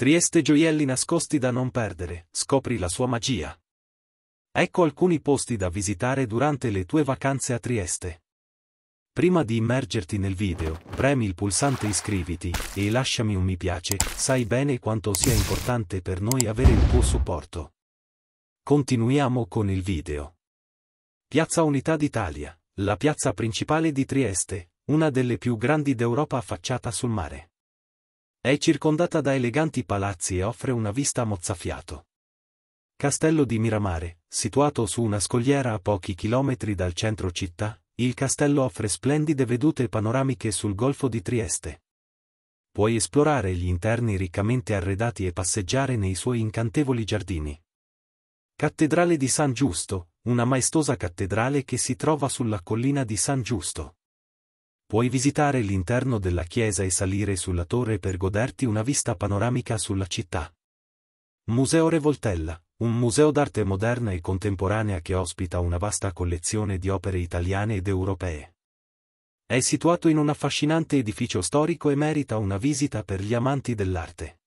Trieste, gioielli nascosti da non perdere, scopri la sua magia. Ecco alcuni posti da visitare durante le tue vacanze a Trieste. Prima di immergerti nel video, premi il pulsante iscriviti e lasciami un mi piace, sai bene quanto sia importante per noi avere il tuo supporto. Continuiamo con il video. Piazza Unità d'Italia, la piazza principale di Trieste, una delle più grandi d'Europa affacciata sul mare. È circondata da eleganti palazzi e offre una vista a mozzafiato. Castello di Miramare, situato su una scogliera a pochi chilometri dal centro città, il castello offre splendide vedute panoramiche sul Golfo di Trieste. Puoi esplorare gli interni riccamente arredati e passeggiare nei suoi incantevoli giardini. Cattedrale di San Giusto, una maestosa cattedrale che si trova sulla collina di San Giusto. Puoi visitare l'interno della chiesa e salire sulla torre per goderti una vista panoramica sulla città. Museo Revoltella, un museo d'arte moderna e contemporanea che ospita una vasta collezione di opere italiane ed europee. È situato in un affascinante edificio storico e merita una visita per gli amanti dell'arte.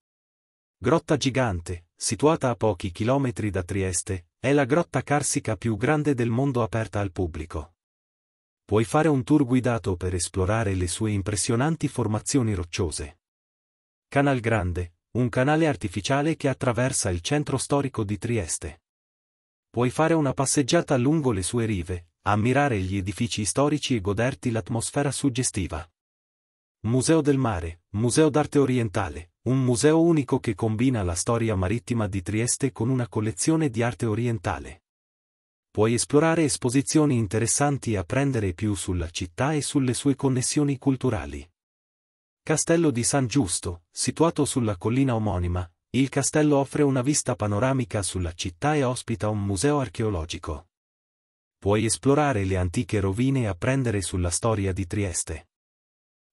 Grotta Gigante, situata a pochi chilometri da Trieste, è la grotta carsica più grande del mondo aperta al pubblico. Puoi fare un tour guidato per esplorare le sue impressionanti formazioni rocciose. Canal Grande, un canale artificiale che attraversa il centro storico di Trieste. Puoi fare una passeggiata lungo le sue rive, ammirare gli edifici storici e goderti l'atmosfera suggestiva. Museo del Mare, Museo d'Arte Orientale, un museo unico che combina la storia marittima di Trieste con una collezione di arte orientale. Puoi esplorare esposizioni interessanti e apprendere più sulla città e sulle sue connessioni culturali. Castello di San Giusto, situato sulla collina omonima, il castello offre una vista panoramica sulla città e ospita un museo archeologico. Puoi esplorare le antiche rovine e apprendere sulla storia di Trieste.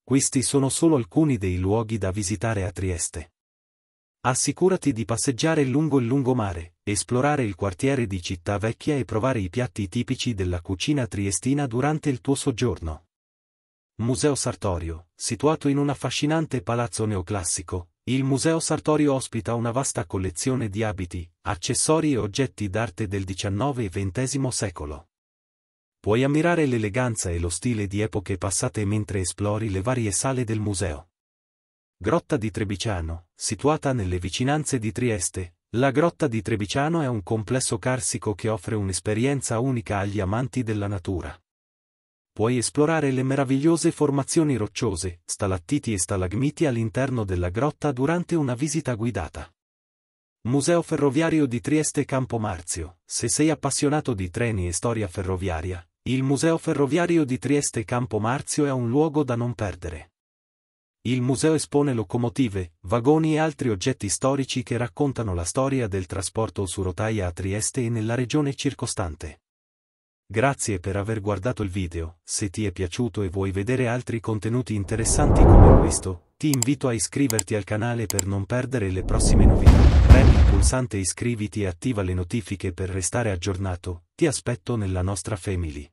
Questi sono solo alcuni dei luoghi da visitare a Trieste. Assicurati di passeggiare lungo il lungomare, esplorare il quartiere di Città Vecchia e provare i piatti tipici della cucina triestina durante il tuo soggiorno. Museo Sartorio, situato in un affascinante palazzo neoclassico, il Museo Sartorio ospita una vasta collezione di abiti, accessori e oggetti d'arte del XIX e XX secolo. Puoi ammirare l'eleganza e lo stile di epoche passate mentre esplori le varie sale del museo. Grotta di Trebiciano, situata nelle vicinanze di Trieste, la Grotta di Trebiciano è un complesso carsico che offre un'esperienza unica agli amanti della natura. Puoi esplorare le meravigliose formazioni rocciose, stalattiti e stalagmiti all'interno della grotta durante una visita guidata. Museo Ferroviario di Trieste Campo Marzio, se sei appassionato di treni e storia ferroviaria, il Museo Ferroviario di Trieste Campo Marzio è un luogo da non perdere. Il museo espone locomotive, vagoni e altri oggetti storici che raccontano la storia del trasporto su rotaia a Trieste e nella regione circostante. Grazie per aver guardato il video, se ti è piaciuto e vuoi vedere altri contenuti interessanti come questo, ti invito a iscriverti al canale per non perdere le prossime novità. Premi il pulsante iscriviti e attiva le notifiche per restare aggiornato, ti aspetto nella nostra family.